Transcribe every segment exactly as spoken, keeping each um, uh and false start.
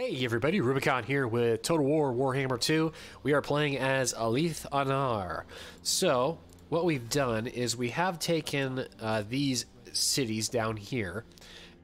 Hey everybody, Rubicon here with Total War Warhammer two. We are playing as Alith Anar. So, what we've done is we have taken uh, these cities down here,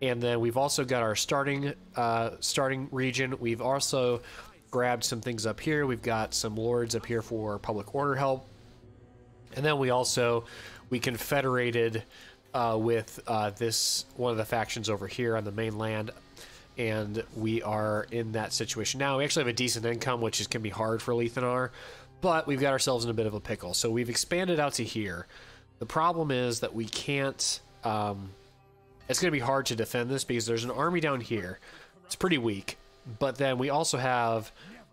and then we've also got our starting uh, starting region. We've also grabbed some things up here. We've got some lords up here for public order help, and then we also we confederated uh, with uh, this one of the factions over here on the mainland. And we are in that situation now. We actually have a decent income, which is can be hard for Alith Anar, but we've got ourselves in a bit of a pickle. So we've expanded out to here. The problem is that we can't. Um, it's going to be hard to defend this because there's an army down here. It's pretty weak, but then we also have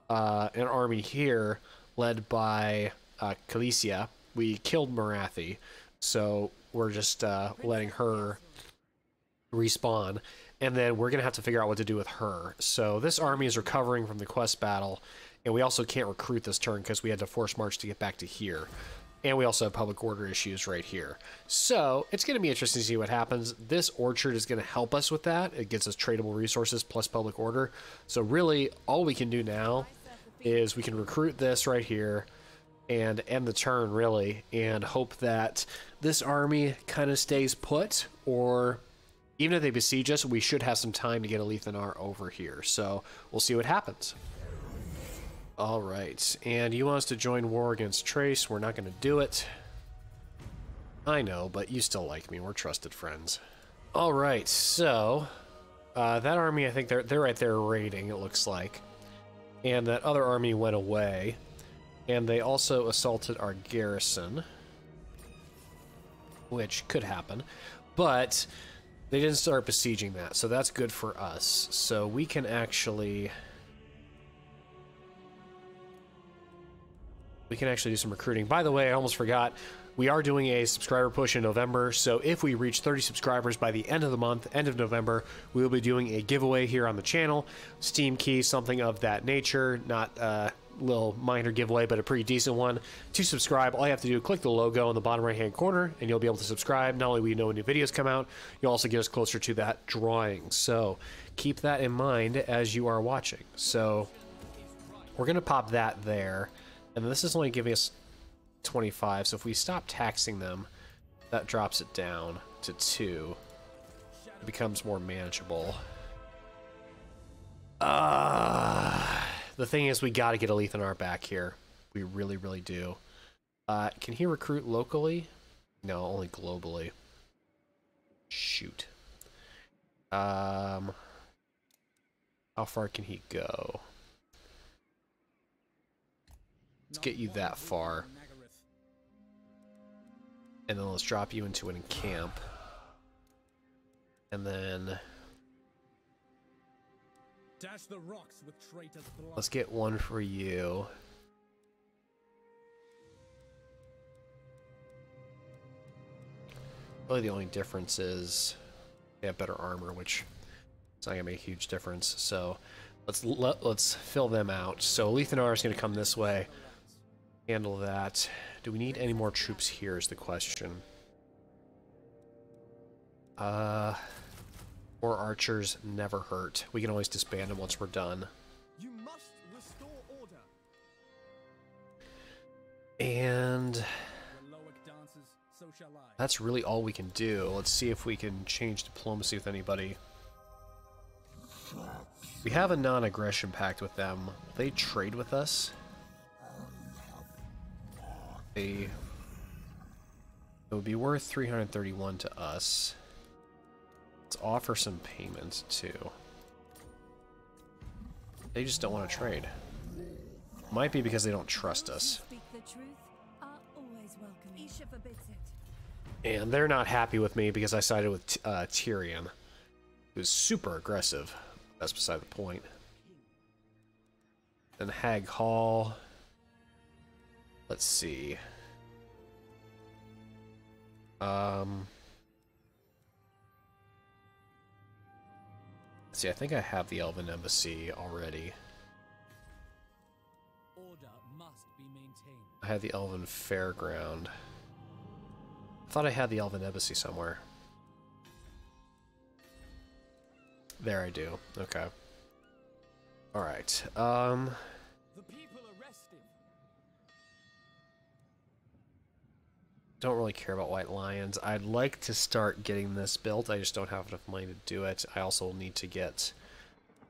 uh, an army here led by uh, Calesia. We killed Morathi, so we're just uh, letting her respawn. And then we're going to have to figure out what to do with her. So this army is recovering from the quest battle. And we also can't recruit this turn because we had to force march to get back to here. And we also have public order issues right here. So it's going to be interesting to see what happens. This orchard is going to help us with that. It gets us tradable resources plus public order. So really all we can do now is we can recruit this right here and end the turn really. And hope that this army kind of stays put, or even if they besiege us, we should have some time to get Alith Anar over here. So we'll see what happens. All right. And you want us to join war against Trace. We're not going to do it. I know, but you still like me. We're trusted friends. All right. So uh, that army, I think they're, they're right there raiding, it looks like. And that other army went away. And they also assaulted our garrison, which could happen. But they didn't start besieging that, so that's good for us. So we can actually we can actually do some recruiting. By the way, I almost forgot, we are doing a subscriber push in November, so if we reach thirty subscribers by the end of the month, end of November, we will be doing a giveaway here on the channel. Steam key, something of that nature, not uh little minor giveaway, but a pretty decent one. To subscribe, all you have to do is click the logo in the bottom right hand corner and you'll be able to subscribe. Not only will you know when new videos come out, you'll also get us closer to that drawing. So keep that in mind as you are watching. So we're going to pop that there. And this is only giving us twenty-five. So if we stop taxing them, that drops it down to two. It becomes more manageable. Ah. Uh... The thing is, we got to get Alith Anar back here. We really, really do. Uh, can he recruit locally? No, only globally. Shoot. Um, how far can he go? Let's get you that far. And then let's drop you into an camp. And then dash the rocks with traitor's blood. Let's get one for you. Really the only difference is they have better armor, which it's not going to make a huge difference. So let's let, let's fill them out. So Alith Anar is going to come this way. Handle that. Do we need any more troops here is the question. Uh... Or archers never hurt. We can always disband them once we're done. You must restore order. And that's really all we can do. Let's see if we can change diplomacy with anybody. We have a non-aggression pact with them. They trade with us. They, it would be worth three hundred thirty-one to us. Let's offer some payments too. They just don't want to trade. Might be because they don't trust us. And they're not happy with me because I sided with uh, Tyrion, who's super aggressive. That's beside the point. Then Hag Hall. Let's see. Um. See, I think I have the Elven Embassy already. Order must be maintained. I had the Elven Fairground. I thought I had the Elven Embassy somewhere. There I do. Okay. All right. Um. The people arrested. Don't really care about white lions. I'd like to start getting this built. I just don't have enough money to do it. I also need to get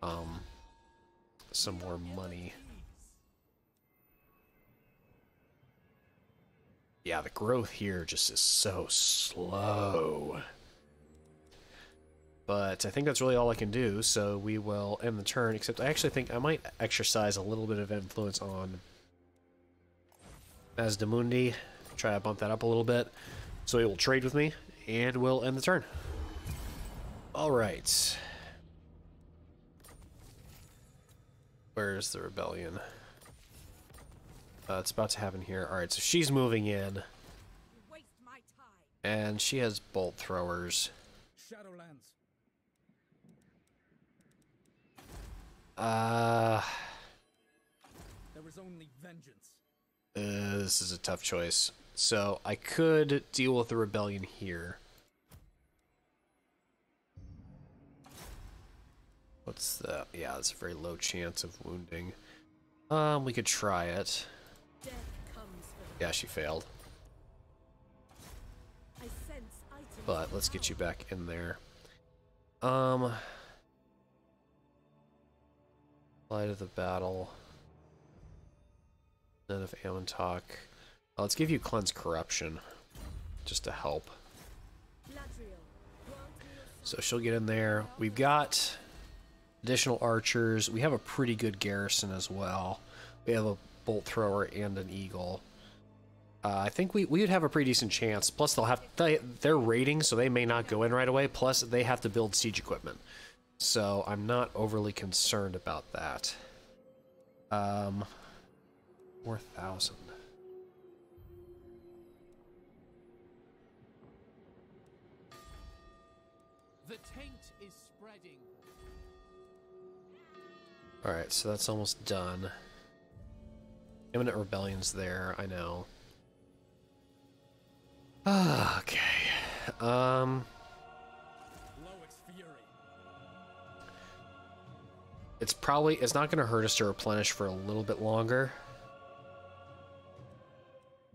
um some more money. Yeah, the growth here just is so slow. But I think that's really all I can do, so we will end the turn, except I actually think I might exercise a little bit of influence on Asdemundi, try to bump that up a little bit, so he will trade with me, and we'll end the turn. Alright. Where's the rebellion? Uh, it's about to happen here. Alright, so she's moving in. You waste my time. And she has bolt throwers. Shadowlands. Uh, there was only vengeance. Uh, this is a tough choice. So I could deal with the rebellion here. What's that? Yeah, that's a very low chance of wounding. Um, we could try it. Death comes for yeah, she failed. I sense items but let's get you back in there. Um, light of the battle. None of Amontok. Uh, let's give you cleanse corruption, just to help. So she'll get in there. We've got additional archers. We have a pretty good garrison as well. We have a bolt thrower and an eagle. Uh, I think we we would have a pretty decent chance. Plus, they'll have they, they're raiding, so they may not go in right away. Plus, they have to build siege equipment, so I'm not overly concerned about that. Um, four thousand. The taint is spreading. Alright, so that's almost done. Imminent rebellion's there, I know. Ah, okay. Um. It's probably, it's not going to hurt us to replenish for a little bit longer.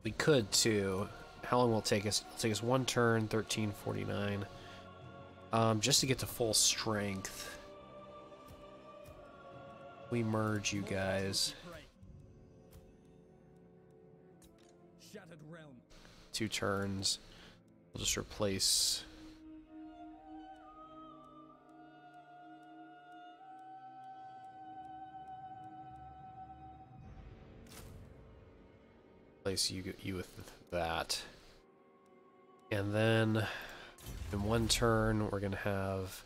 We could too. How long will it take us? It'll take us one turn, thirteen forty-nine. Um, just to get to full strength. We merge you guys. Two turns. We'll just replace. Replace you, you with that. And then in one turn, we're going to have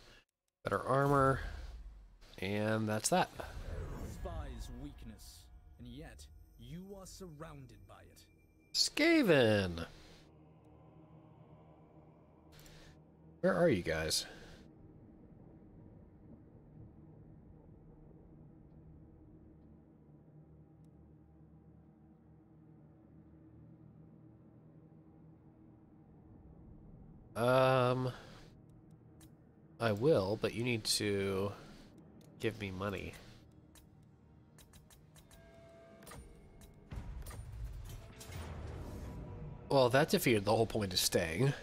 better armor. And that's that. Weakness, and yet you are surrounded by it. Skaven! Where are you guys? Um, I will, but you need to give me money. Well, that defeated the whole point of staying.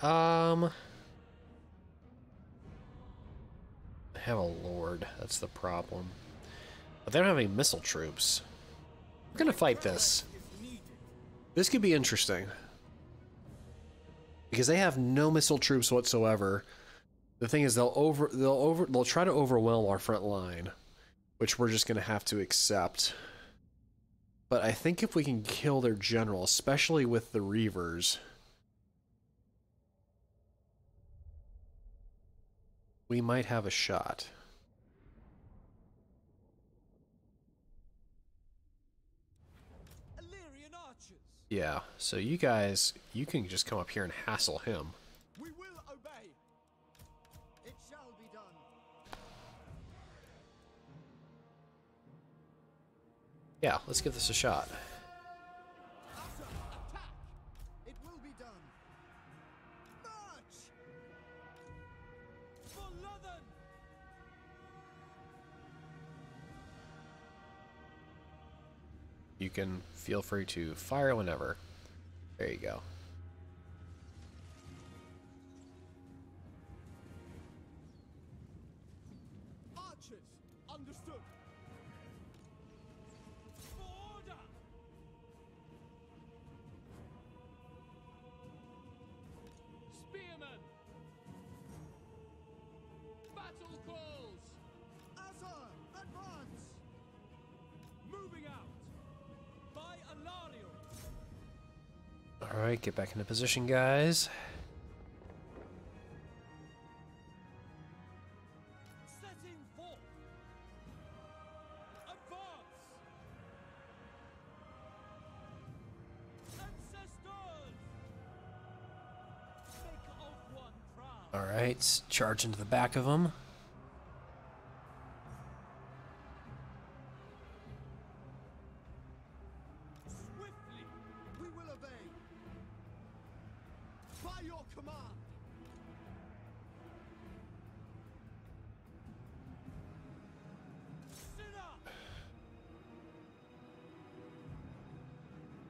Um, I have a lord. That's the problem. But they don't have any missile troops. We're gonna fight this. This could be interesting because they have no missile troops whatsoever. The thing is, they'll over, they'll over, they'll try to overwhelm our front line, which we're just going to have to accept. But I think if we can kill their general, especially with the Reavers, we might have a shot. Yeah, so you guys, you can just come up here and hassle him. We will obey. It shall be done. Yeah, let's give this a shot. Attack. It will be done. March. can feel free to fire whenever. There you go. Alright, get back into position, guys. Setting forth. Advance. Ancestors. Make of one proud. Alright, charge into the back of them.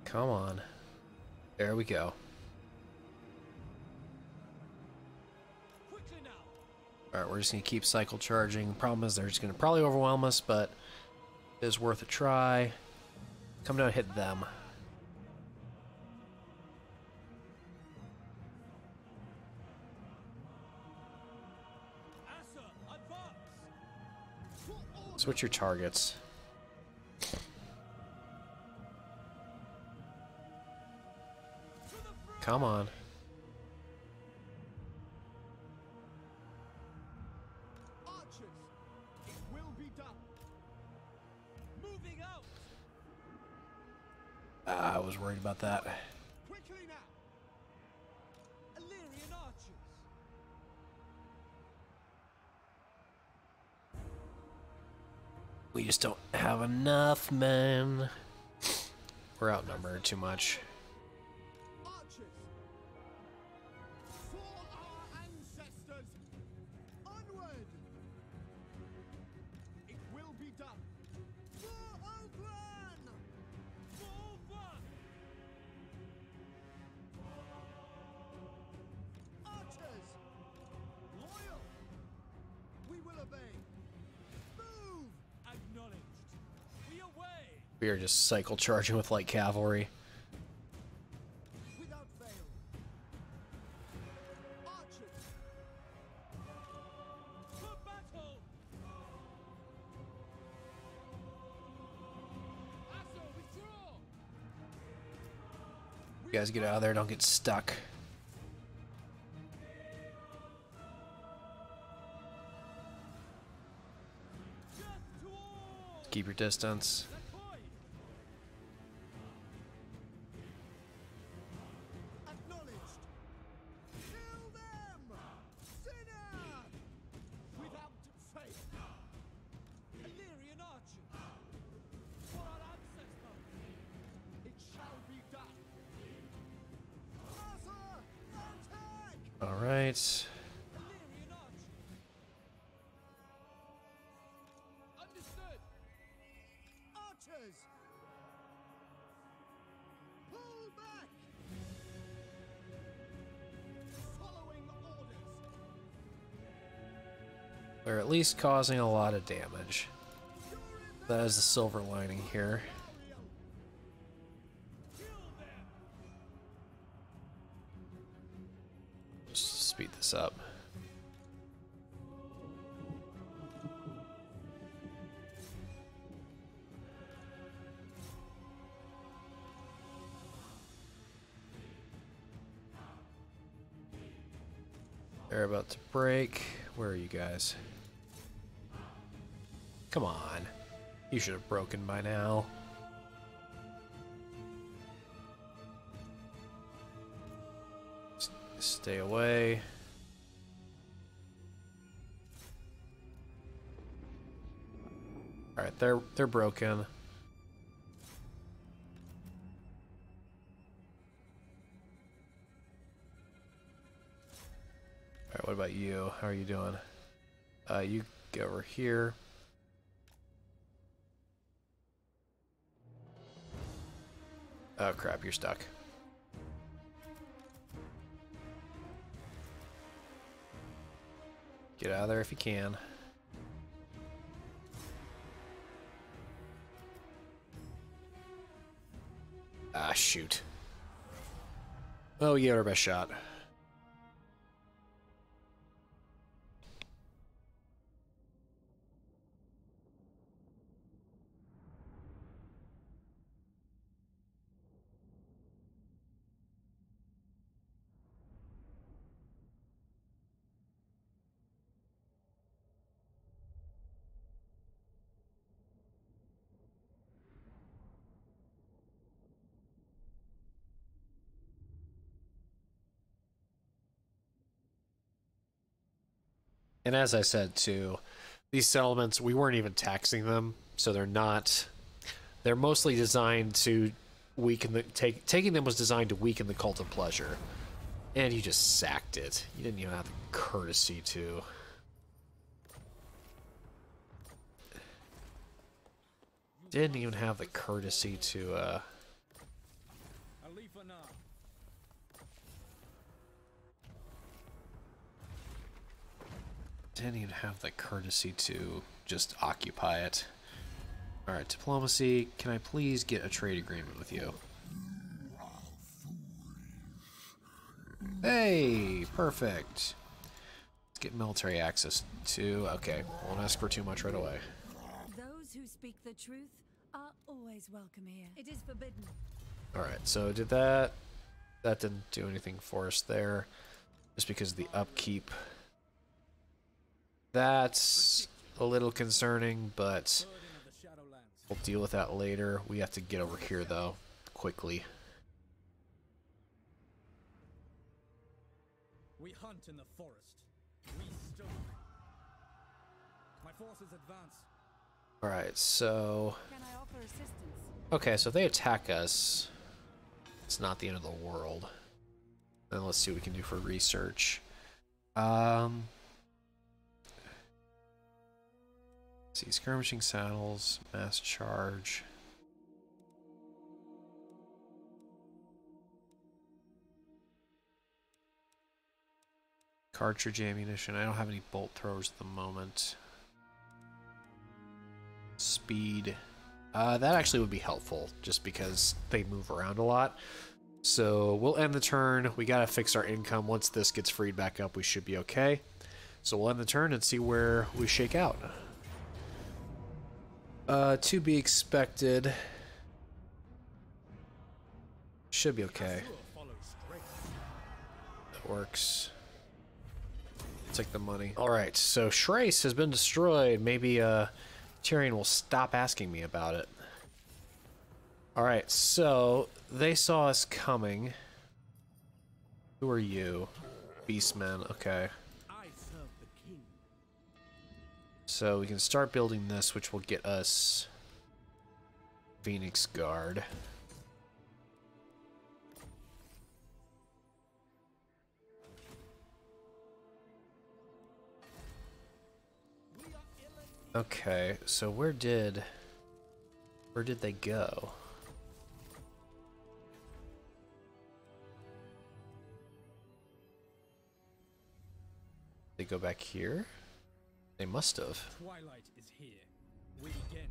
Come on. There we go. Alright, we're just going to keep cycle charging. Problem is, they're just going to probably overwhelm us, but it is worth a try. Come down and hit them. Switch your targets. Come on. Archers, it will be done. Moving out. Ah, I was worried about that. Quickly now. Illyrian archers. We just don't have enough men. We're outnumbered too much. We are just cycle charging with light cavalry. Without fail. Archers. For battle. Asso, withdraw. You guys get out of there, don't get stuck. Keep your distance. Alright. Understood. Archers. Pull back. Following orders. They're at least causing a lot of damage. That is the silver lining here. Speed this up. They're about to break. Where are you guys? Come on. You should have broken by now. Stay away. All right, they're they're broken. All right, what about you? How are you doing? Uh, you go over here. Oh crap, you're stuck. Get out of there if you can. Ah, shoot. Well, we gave our best shot. And as I said, too, these settlements, we weren't even taxing them, so they're not... They're mostly designed to weaken the... Take, taking them was designed to weaken the Cult of Pleasure. And you just sacked it. You didn't even have the courtesy to... Didn't even have the courtesy to, uh... Didn't even have the courtesy to just occupy it. Alright, diplomacy, can I please get a trade agreement with you? Hey, perfect. Let's get military access to... Okay, won't ask for too much right away. Those who speak the truth are always welcome here. It is forbidden. Alright, so did that. That didn't do anything for us there. Just because of the upkeep. That's a little concerning, but we'll deal with that later. We have to get over here, though, quickly. We hunt in the forest. We storm. My forces advance. All right, so can I offer assistance? Okay, so if they attack us, it's not the end of the world. Then let's see what we can do for research. Um. See, skirmishing saddles, mass charge. Cartridge ammunition. I don't have any bolt throwers at the moment. Speed. Uh, that actually would be helpful, just because they move around a lot. So we'll end the turn. We gotta fix our income. Once this gets freed back up, we should be okay. So we'll end the turn and see where we shake out. Uh, to be expected. Should be okay. That works. Take the money. Alright, so Shrace has been destroyed. Maybe uh, Tyrion will stop asking me about it. Alright, so they saw us coming. Who are you? Beastmen, okay. So we can start building this, which will get us Phoenix Guard. Okay, so where did where did they go? They go back here? They must have. Twilight is here. We begin.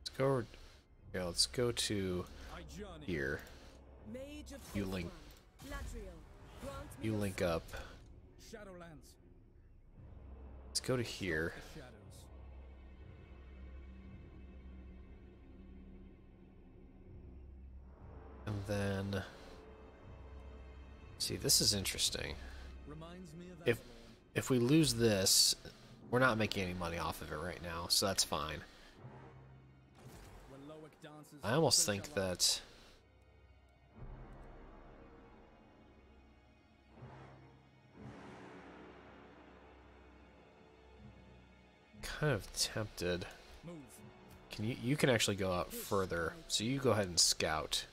Let's go. Yeah, let's go to here. You link. You link up. Let's go to here. And then. See, this is interesting. If if we lose this, we're not making any money off of it right now, so that's fine. I almost think that... Kind of tempted. Can you, you can actually go out further, so you go ahead and scout.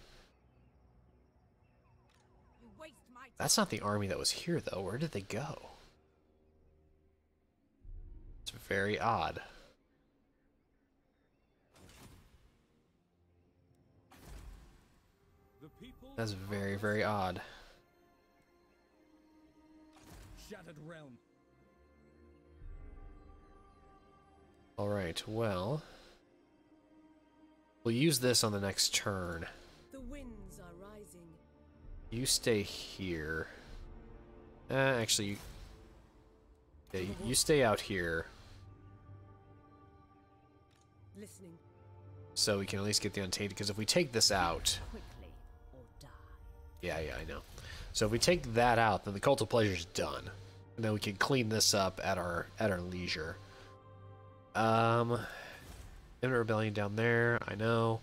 That's not the army that was here, though. Where did they go? It's very odd. That's very, very odd. Shattered realm. All right. Well, we'll use this on the next turn. The winds are rising. You stay here. Uh, actually, you, you stay out here. Listening. So we can at least get the Untainted, because if we take this out... Quickly or die. Yeah, yeah, I know. So if we take that out, then the Cult of Pleasure is done. And then we can clean this up at our at our leisure. Um, Inner Rebellion down there, I know.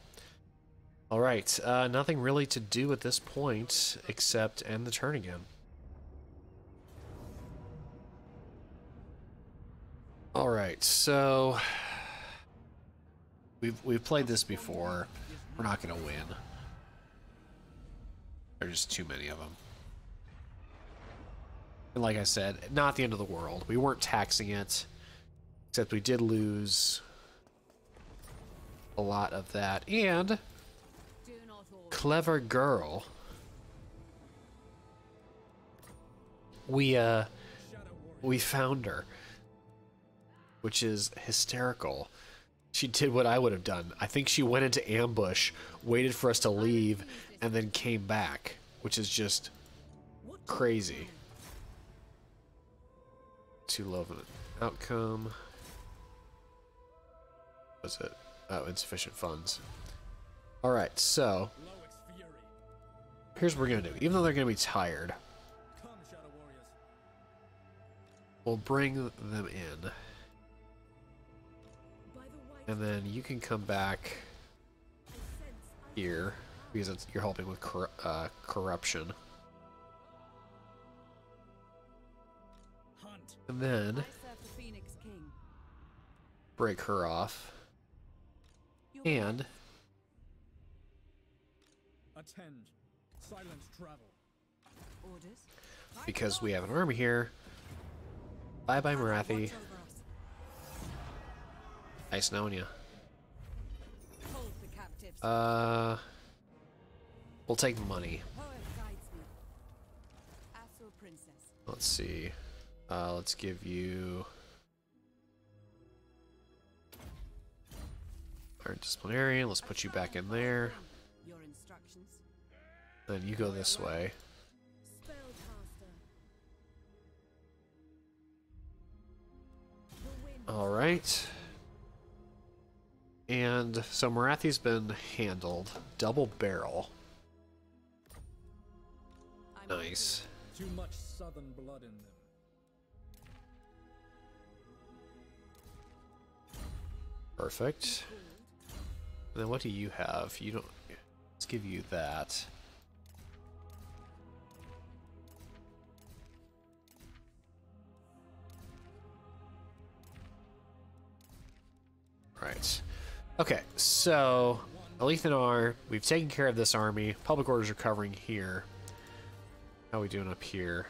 Alright, uh, nothing really to do at this point, except end the turn again. Alright, so... We've, we've played this before. We're not going to win. There's just too many of them. And like I said, not the end of the world. We weren't taxing it. Except we did lose a lot of that. And clever girl. We, uh, we found her. Which is hysterical. She did what I would have done. I think she went into ambush, waited for us to leave, and then came back, which is just crazy. Too low of an outcome. What was it? Oh, insufficient funds. All right, so here's what we're gonna do. Even though they're gonna be tired, we'll bring them in. And then you can come back here because it's, you're helping with corru uh, corruption. Hunt. And then break her off. And attend silent travel. Orders. Because we have an army here. Bye bye, Morathi. Nice knowing you. Uh, we'll take money. Let's see. Uh, let's give you our disciplinarian. Let's put you back in there. Then you go this way. All right. And so Morathi's been handled. Double barrel. Nice. Too much southern blood in them. Perfect. And then what do you have? You don't. Let's give you that. Right. Okay, so Alith Anar, we've taken care of this army. Public orders are covering here. How are we doing up here?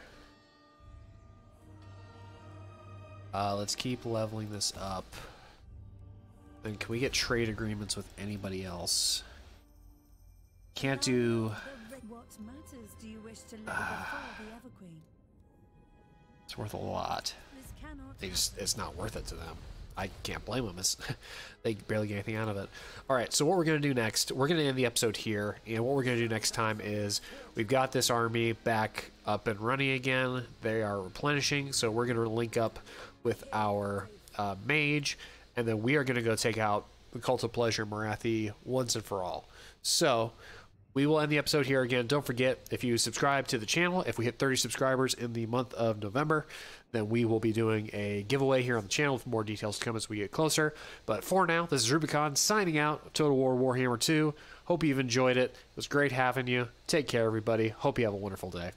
Uh, let's keep leveling this up. And can we get trade agreements with anybody else? Can't do. What matters do you wish to live before the Everqueen? It's worth a lot. They just—it's not worth it to them. I can't blame them. It's, they barely get anything out of it. All right, so what we're going to do next, we're going to end the episode here. And what we're going to do next time is we've got this army back up and running again. They are replenishing, so we're going to link up with our uh, mage. And then we are going to go take out the Cult of Pleasure Morathi once and for all. So we will end the episode here again. Don't forget, if you subscribe to the channel, if we hit thirty subscribers in the month of November, then we will be doing a giveaway here on the channel with more details to come as we get closer. But for now, this is Rubicon signing out. Total War Warhammer two. Hope you've enjoyed it. It was great having you. Take care, everybody. Hope you have a wonderful day.